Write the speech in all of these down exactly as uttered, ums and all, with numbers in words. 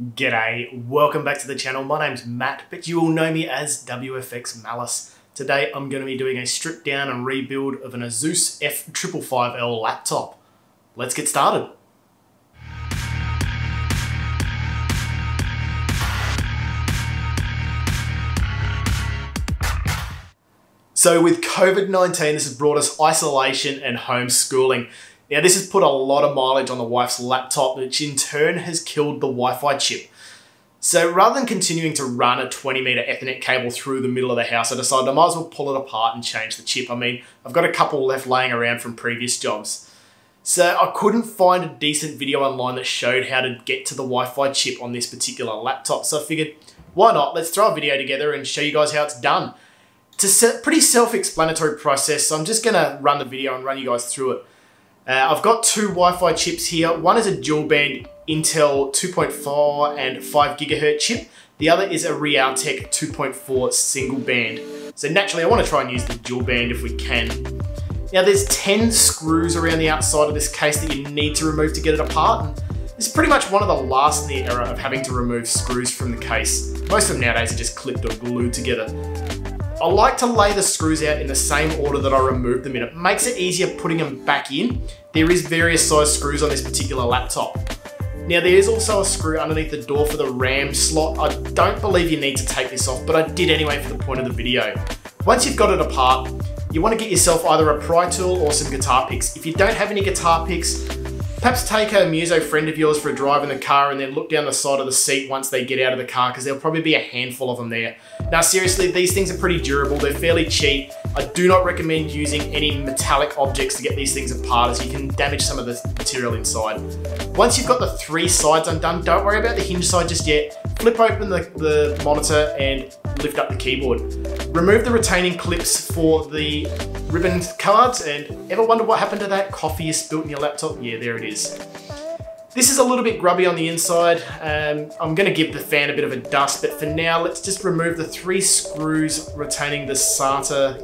G'day, welcome back to the channel. My name's Matt, but you all know me as W F X Malice. Today I'm going to be doing a strip down and rebuild of an ASUS F five five five L laptop. Let's get started. So with COVID nineteen, this has brought us isolation and homeschooling. Now this has put a lot of mileage on the wife's laptop, which in turn has killed the Wi-Fi chip. So rather than continuing to run a twenty meter Ethernet cable through the middle of the house, I decided I might as well pull it apart and change the chip. I mean, I've got a couple left laying around from previous jobs. So I couldn't find a decent video online that showed how to get to the Wi-Fi chip on this particular laptop. So I figured, why not? Let's throw a video together and show you guys how it's done. It's a pretty self-explanatory process, so I'm just going to run the video and run you guys through it. Uh, I've got two Wi-Fi chips here. One is a dual-band Intel two point four and five gigahertz chip. The other is a Realtek two point four single-band. So naturally, I want to try and use the dual-band if we can. Now, there's ten screws around the outside of this case that you need to remove to get it apart. It's pretty much one of the last in the era of having to remove screws from the case. Most of them nowadays are just clipped or glued together. I like to lay the screws out in the same order that I removed them in. It makes it easier putting them back in. There is various size screws on this particular laptop. Now there is also a screw underneath the door for the RAM slot. I don't believe you need to take this off, but I did anyway for the point of the video. Once you've got it apart, you want to get yourself either a pry tool or some guitar picks. If you don't have any guitar picks, perhaps take a muso friend of yours for a drive in the car and then look down the side of the seat once they get out of the car, because there'll probably be a handful of them there. Now seriously, these things are pretty durable, they're fairly cheap. I do not recommend using any metallic objects to get these things apart, as you can damage some of the material inside. Once you've got the three sides undone, don't worry about the hinge side just yet. Flip open the, the monitor and lift up the keyboard. Remove the retaining clips for the ribbon cards, and ever wonder what happened to that coffee you spilt in your laptop? Yeah, there it is. This is a little bit grubby on the inside. Um, I'm gonna give the fan a bit of a dust, but for now, let's just remove the three screws retaining the SATA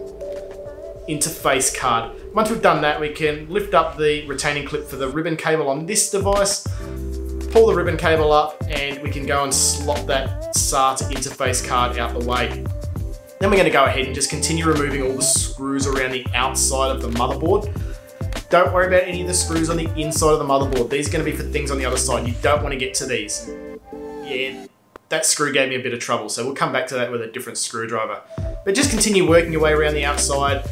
interface card. Once we've done that, we can lift up the retaining clip for the ribbon cable on this device, pull the ribbon cable up, and we can go and slot that SATA interface card out the way. Then we're going to go ahead and just continue removing all the screws around the outside of the motherboard. Don't worry about any of the screws on the inside of the motherboard. These are going to be for things on the other side. You don't want to get to these. Yeah, that screw gave me a bit of trouble, so we'll come back to that with a different screwdriver. But just continue working your way around the outside.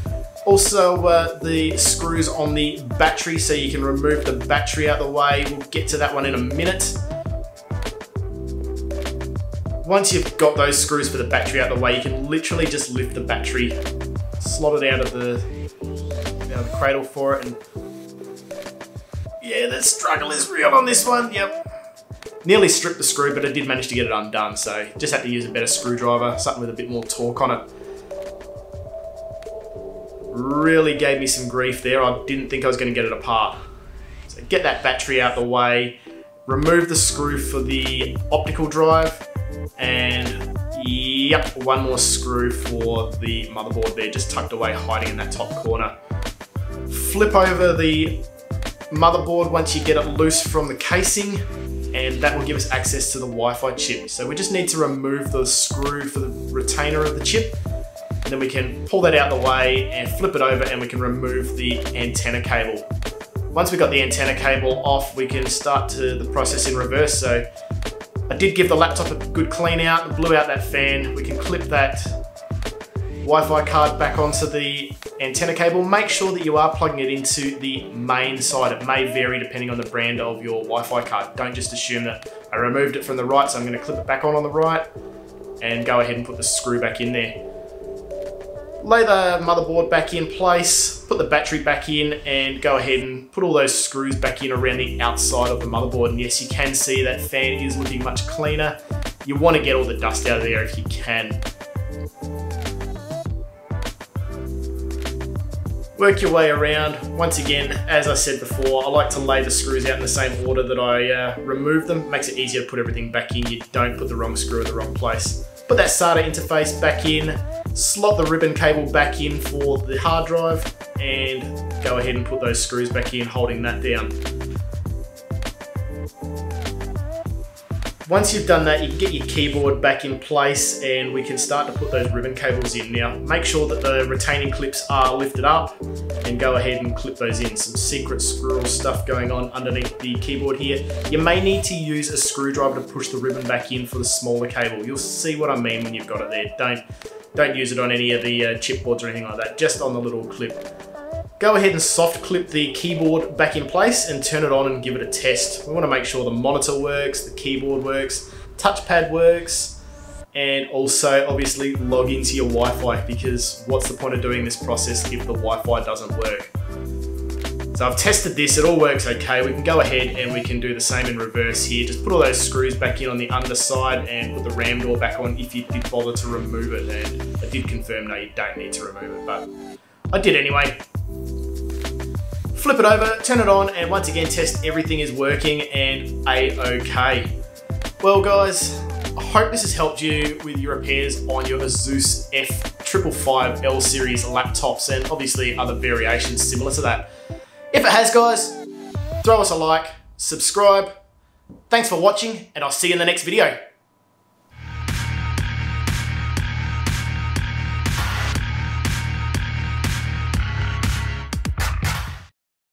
Also, uh, the screws on the battery, so you can remove the battery out of the way. We'll get to that one in a minute. Once you've got those screws for the battery out of the way, you can literally just lift the battery, slot it out of the, out of the cradle for it, and yeah, the struggle is real on this one, yep. Nearly stripped the screw, but I did manage to get it undone, so just had to use a better screwdriver, something with a bit more torque on it. Really gave me some grief there, I didn't think I was going to get it apart. So get that battery out of the way, remove the screw for the optical drive, and yep, one more screw for the motherboard there, just tucked away, hiding in that top corner. Flip over the motherboard once you get it loose from the casing, and that will give us access to the Wi-Fi chip. So we just need to remove the screw for the retainer of the chip, and then we can pull that out of the way and flip it over, and we can remove the antenna cable. Once we've got the antenna cable off, we can start to the process in reverse. So I did give the laptop a good clean out and blew out that fan. We can clip that Wi-Fi card back onto the antenna cable. Make sure that you are plugging it into the main side. It may vary depending on the brand of your Wi-Fi card. Don't just assume that I removed it from the right, so I'm going to clip it back on on the right and go ahead and put the screw back in there. Lay the motherboard back in place, put the battery back in, and go ahead and put all those screws back in around the outside of the motherboard. And yes, you can see that fan is looking much cleaner. You want to get all the dust out of there if you can. Work your way around. Once again, as I said before, I like to lay the screws out in the same order that I uh, removed them. Makes it easier to put everything back in. You don't put the wrong screw in the wrong place. Put that SATA interface back in, slot the ribbon cable back in for the hard drive, and go ahead and put those screws back in, holding that down. Once you've done that, you can get your keyboard back in place and we can start to put those ribbon cables in. Now, make sure that the retaining clips are lifted up and go ahead and clip those in. Some secret squirrel stuff going on underneath the keyboard here. You may need to use a screwdriver to push the ribbon back in for the smaller cable. You'll see what I mean when you've got it there. Don't, don't use it on any of the uh, chipboards or anything like that, just on the little clip. Go ahead and soft clip the keyboard back in place and turn it on and give it a test. We want to make sure the monitor works, the keyboard works, touchpad works, and also obviously log into your Wi-Fi, because what's the point of doing this process if the Wi-Fi doesn't work? So I've tested this, it all works okay. We can go ahead and we can do the same in reverse here. Just put all those screws back in on the underside and put the RAM door back on if you did bother to remove it. And I did confirm, no, you don't need to remove it, but I did anyway. Flip it over, turn it on, and once again test everything is working and A-okay. Well guys, I hope this has helped you with your repairs on your ASUS F five five five L series laptops and obviously other variations similar to that. If it has guys, throw us a like, subscribe. Thanks for watching and I'll see you in the next video.